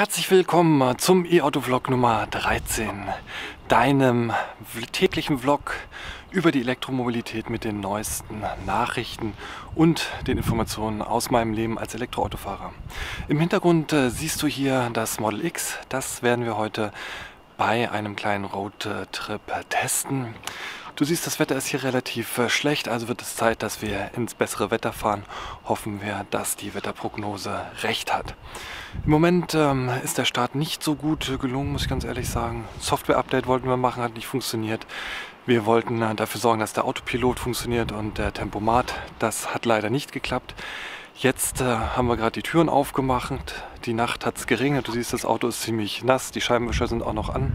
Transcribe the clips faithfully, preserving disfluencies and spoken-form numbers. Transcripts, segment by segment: Herzlich willkommen zum E-Auto-Vlog Nummer dreizehn, deinem täglichen Vlog über die Elektromobilität mit den neuesten Nachrichten und den Informationen aus meinem Leben als Elektroautofahrer. Im Hintergrund äh, siehst du hier das Model X, das werden wir heute bei einem kleinen Roadtrip testen. Du siehst, das Wetter ist hier relativ schlecht, also wird es Zeit, dass wir ins bessere Wetter fahren. Hoffen wir, dass die Wetterprognose recht hat. Im Moment ähm, ist der Start nicht so gut gelungen, muss ich ganz ehrlich sagen. Software-Update wollten wir machen, hat nicht funktioniert. Wir wollten äh, dafür sorgen, dass der Autopilot funktioniert und der Tempomat. Das hat leider nicht geklappt. Jetzt äh, haben wir gerade die Türen aufgemacht. Die Nacht hat es geregnet. Du siehst, das Auto ist ziemlich nass. Die Scheibenwischer sind auch noch an.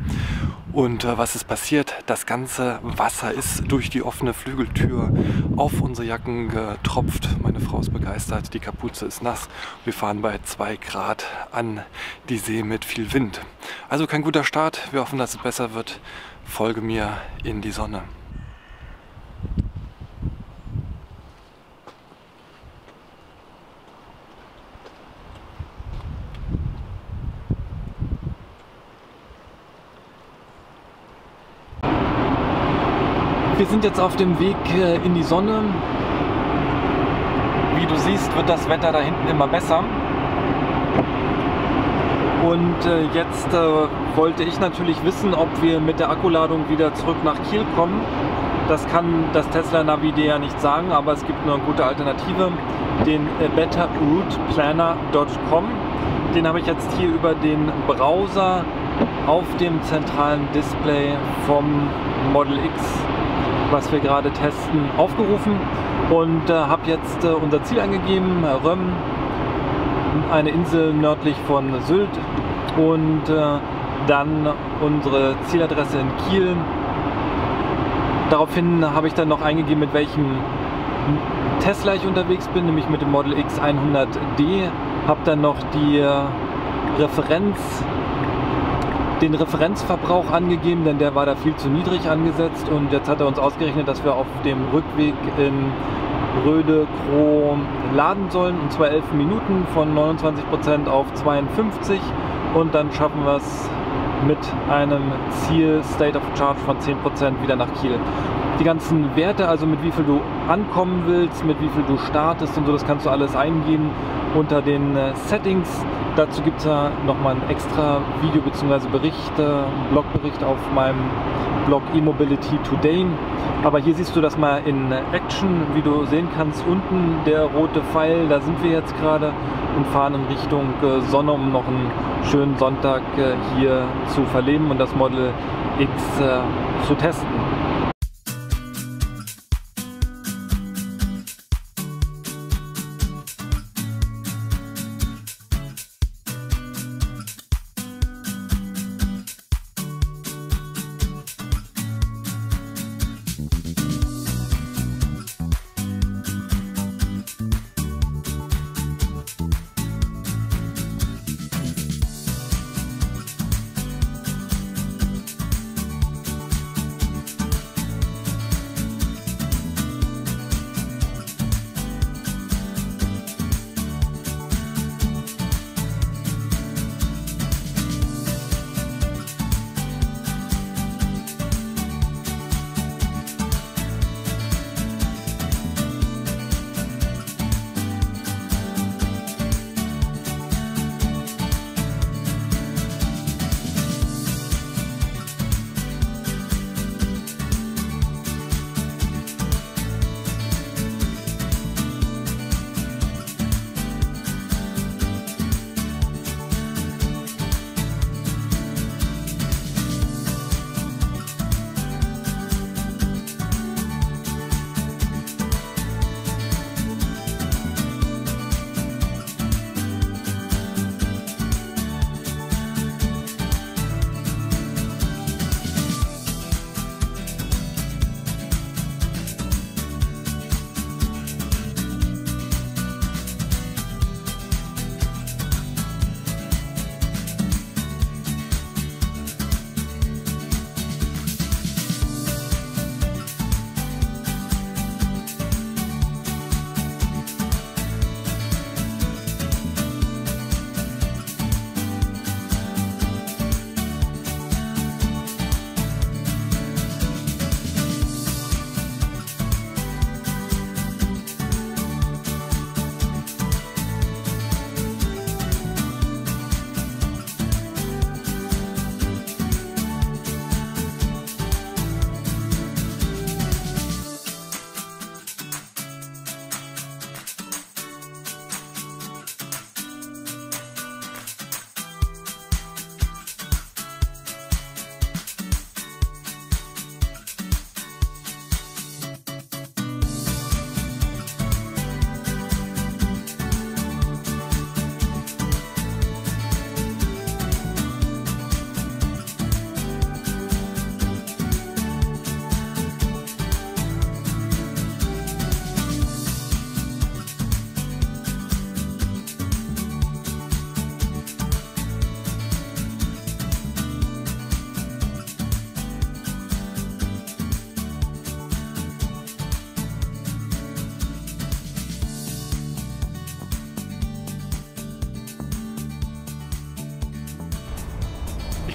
Und äh, was ist passiert? Das ganze Wasser ist durch die offene Flügeltür auf unsere Jacken getropft. Meine Frau ist begeistert, die Kapuze ist nass. Wir fahren bei zwei Grad an die See mit viel Wind. Also kein guter Start, wir hoffen, dass es besser wird. Folge mir in die Sonne. Wir sind jetzt auf dem Weg in die Sonne. Wie du siehst, wird das Wetter da hinten immer besser. Und jetzt wollte ich natürlich wissen, ob wir mit der Akkuladung wieder zurück nach Kiel kommen. Das kann das Tesla-Navi dir ja nicht sagen, aber es gibt eine gute Alternative, den Better Route Planner Punkt com. Den habe ich jetzt hier über den Browser auf dem zentralen Display vom Model X, was wir gerade testen, aufgerufen und äh, habe jetzt äh, unser Ziel angegeben, Röm, eine Insel nördlich von Sylt, und äh, dann unsere Zieladresse in Kiel. Daraufhin habe ich dann noch eingegeben, mit welchem Tesla ich unterwegs bin, nämlich mit dem Model X hundert D, habe dann noch die äh, Referenz den Referenzverbrauch angegeben, denn der war da viel zu niedrig angesetzt, und jetzt hat er uns ausgerechnet, dass wir auf dem Rückweg in Rødekro laden sollen, und zwar elf Minuten, von neunundzwanzig Prozent auf zweiundfünfzig, und dann schaffen wir es mit einem Ziel State of Charge von zehn Prozent wieder nach Kiel. Die ganzen Werte, also mit wie viel du ankommen willst, mit wie viel du startest und so, das kannst du alles eingeben unter den Settings. Dazu gibt es ja nochmal ein extra Video bzw. Bericht, äh, Blogbericht auf meinem Blog E-Mobility Today. Aber hier siehst du das mal in Action, wie du sehen kannst. Unten der rote Pfeil, da sind wir jetzt gerade und fahren in Richtung äh, Sonne, um noch einen schönen Sonntag äh, hier zu verleben und das Model X äh, zu testen.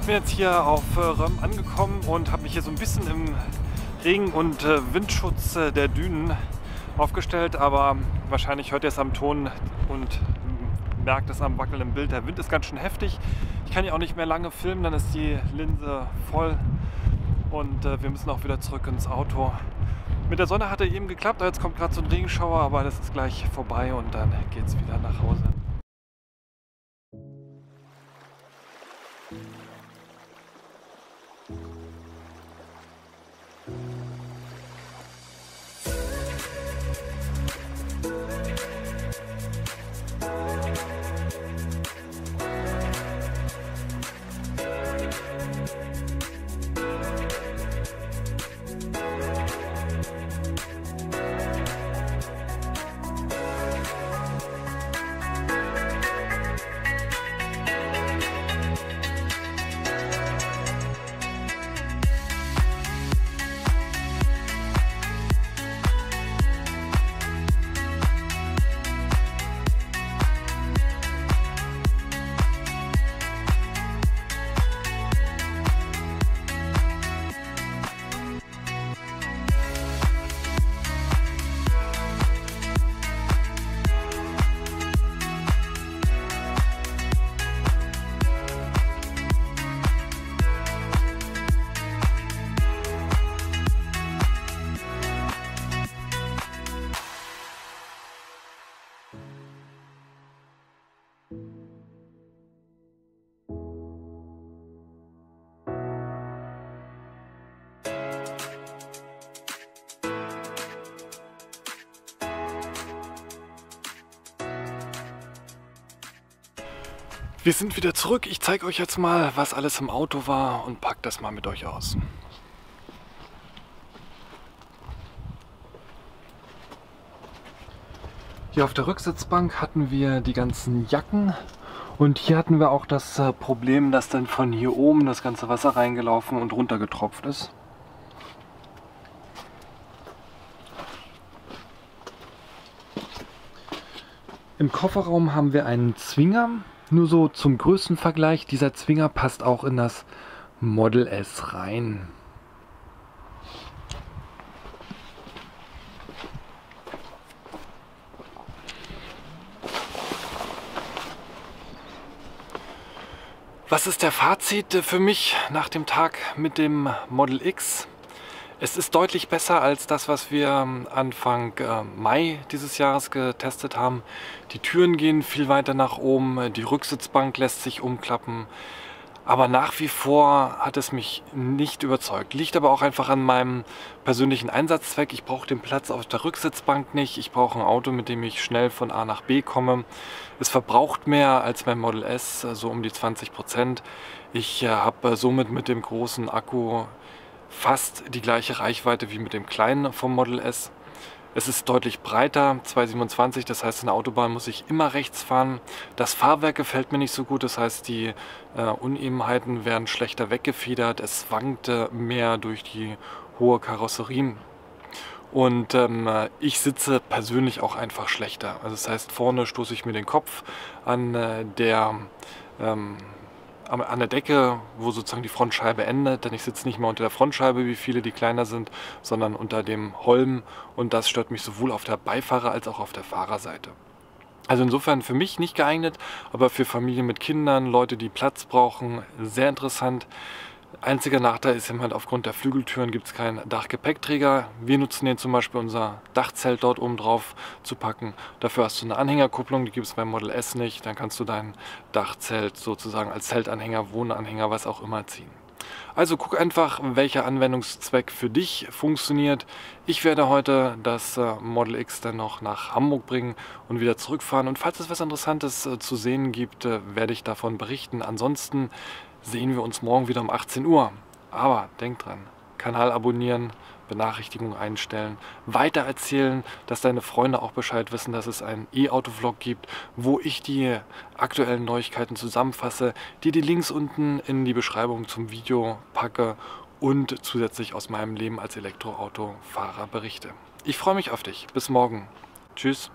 bin jetzt hier auf Röm angekommen und habe mich hier so ein bisschen im Regen- und Windschutz der Dünen aufgestellt, aber wahrscheinlich hört ihr es am Ton und merkt es am wackelnden Bild. Der Wind ist ganz schön heftig. Ich kann ja auch nicht mehr lange filmen, dann ist die Linse voll und wir müssen auch wieder zurück ins Auto. Mit der Sonne hat er eben geklappt, jetzt kommt gerade so ein Regenschauer, aber das ist gleich vorbei und dann geht's wieder nach Hause. Wir sind wieder zurück. Ich zeige euch jetzt mal, was alles im Auto war und pack das mal mit euch aus. Hier auf der Rücksitzbank hatten wir die ganzen Jacken und hier hatten wir auch das Problem, dass dann von hier oben das ganze Wasser reingelaufen und runtergetropft ist. Im Kofferraum haben wir einen Zwinger. Nur so zum Größenvergleich, dieser Zwinger passt auch in das Model S rein. Was ist der Fazit für mich nach dem Tag mit dem Model X? Es ist deutlich besser als das, was wir Anfang Mai dieses Jahres getestet haben. Die Türen gehen viel weiter nach oben, die Rücksitzbank lässt sich umklappen. Aber nach wie vor hat es mich nicht überzeugt. Liegt aber auch einfach an meinem persönlichen Einsatzzweck. Ich brauche den Platz auf der Rücksitzbank nicht. Ich brauche ein Auto, mit dem ich schnell von A nach B komme. Es verbraucht mehr als mein Model S, so um die zwanzig Prozent. Ich habe somit mit dem großen Akku fast die gleiche Reichweite wie mit dem kleinen vom Model S. Es ist deutlich breiter, zwei Komma siebenundzwanzig, das heißt, in der Autobahn muss ich immer rechts fahren. Das Fahrwerk gefällt mir nicht so gut, das heißt, die äh, Unebenheiten werden schlechter weggefedert. Es wankte mehr durch die hohe Karosserie. Und ähm, ich sitze persönlich auch einfach schlechter. Also das heißt, vorne stoße ich mir den Kopf an äh, der... Ähm, an der Decke, wo sozusagen die Frontscheibe endet, denn ich sitze nicht mehr unter der Frontscheibe, wie viele, die kleiner sind, sondern unter dem Holm und das stört mich sowohl auf der Beifahrer- als auch auf der Fahrerseite. Also insofern für mich nicht geeignet, aber für Familien mit Kindern, Leute, die Platz brauchen, sehr interessant. Einziger Nachteil ist eben halt, aufgrund der Flügeltüren gibt es keinen Dachgepäckträger. Wir nutzen den zum Beispiel, unser Dachzelt dort oben drauf zu packen. Dafür hast du eine Anhängerkupplung, die gibt es beim Model S nicht. Dann kannst du dein Dachzelt sozusagen als Zeltanhänger, Wohnanhänger, was auch immer ziehen. Also guck einfach, welcher Anwendungszweck für dich funktioniert. Ich werde heute das Model X dann noch nach Hamburg bringen und wieder zurückfahren. Und falls es was Interessantes zu sehen gibt, werde ich davon berichten. Ansonsten sehen wir uns morgen wieder um achtzehn Uhr. Aber denk dran, Kanal abonnieren, Benachrichtigungen einstellen, weitererzählen, dass deine Freunde auch Bescheid wissen, dass es einen E-Auto-Vlog gibt, wo ich die aktuellen Neuigkeiten zusammenfasse, dir die Links unten in die Beschreibung zum Video packe und zusätzlich aus meinem Leben als Elektroautofahrer berichte. Ich freue mich auf dich. Bis morgen. Tschüss.